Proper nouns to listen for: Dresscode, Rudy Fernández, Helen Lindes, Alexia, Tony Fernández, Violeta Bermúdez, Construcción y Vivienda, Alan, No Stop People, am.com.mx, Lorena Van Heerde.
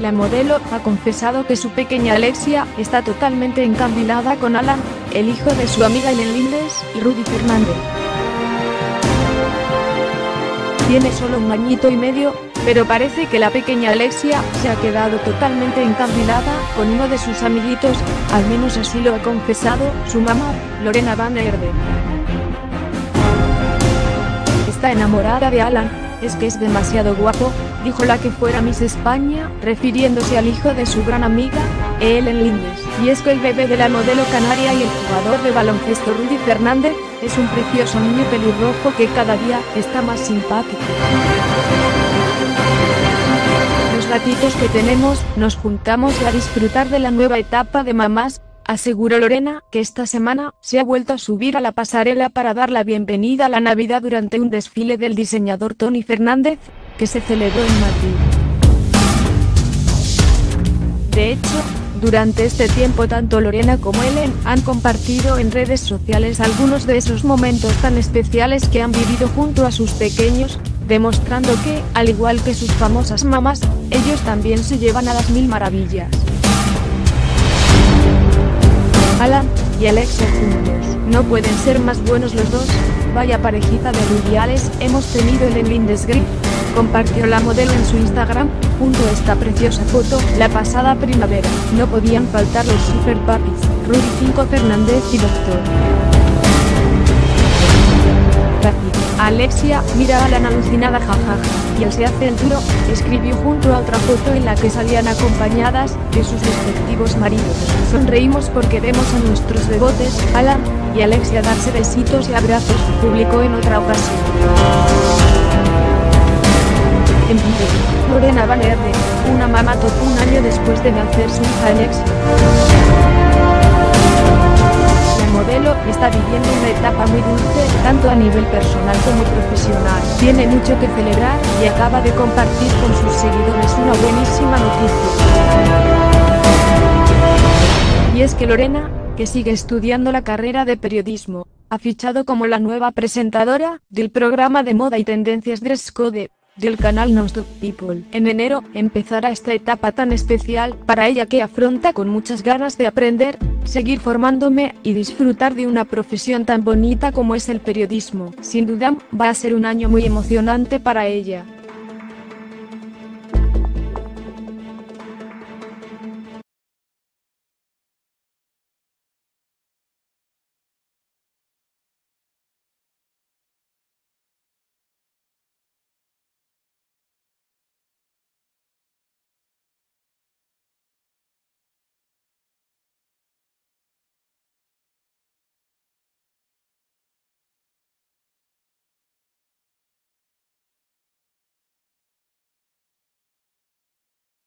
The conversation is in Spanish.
La modelo ha confesado que su pequeña Alexia está totalmente encandilada con Alan, el hijo de su amiga Helen Lindes y Rudy Fernández. Tiene solo 1 añito y medio, pero parece que la pequeña Alexia se ha quedado totalmente encandilada con uno de sus amiguitos, al menos así lo ha confesado su mamá, Lorena Van Heerde. Está enamorada de Alan, es que es demasiado guapo, dijo la que fuera Miss España, refiriéndose al hijo de su gran amiga, Helen Lindes. Y es que el bebé de la modelo canaria y el jugador de baloncesto Rudy Fernández es un precioso niño pelirrojo que cada día está más simpático. Los gatitos que tenemos, nos juntamos a disfrutar de la nueva etapa de mamás, aseguró Lorena, que esta semana se ha vuelto a subir a la pasarela para dar la bienvenida a la Navidad durante un desfile del diseñador Tony Fernández, que se celebró en Madrid. De hecho, durante este tiempo tanto Lorena como Helen han compartido en redes sociales algunos de esos momentos tan especiales que han vivido junto a sus pequeños, demostrando que, al igual que sus famosas mamás, ellos también se llevan a las mil maravillas. Alan y Alexia juntos, no pueden ser más buenos los dos, vaya parejita de rubiales hemos tenido Helen Lindes, compartió la modelo en su Instagram, junto a esta preciosa foto, la pasada primavera. No podían faltar los super papis, Rudy Fernández y Doctor. Alexia mira a Alan alucinada jajaja, y él se hace el duro, escribió junto a otra foto en la que salían acompañadas de sus respectivos maridos. Sonreímos porque vemos a nuestros bebotes, Alan y Alexia darse besitos y abrazos, publicó en otra ocasión. En video, Lorena Van Heerde, una mamá tocó 1 año después de nacer su hija Alexia. Está viviendo una etapa muy dulce, tanto a nivel personal como profesional. Tiene mucho que celebrar y acaba de compartir con sus seguidores una buenísima noticia. Y es que Lorena, que sigue estudiando la carrera de periodismo, ha fichado como la nueva presentadora del programa de moda y tendencias Dresscode del canal No Stop People. En enero empezará esta etapa tan especial para ella que afronta con muchas ganas de aprender, seguir formándome y disfrutar de una profesión tan bonita como es el periodismo. Sin duda, va a ser un año muy emocionante para ella.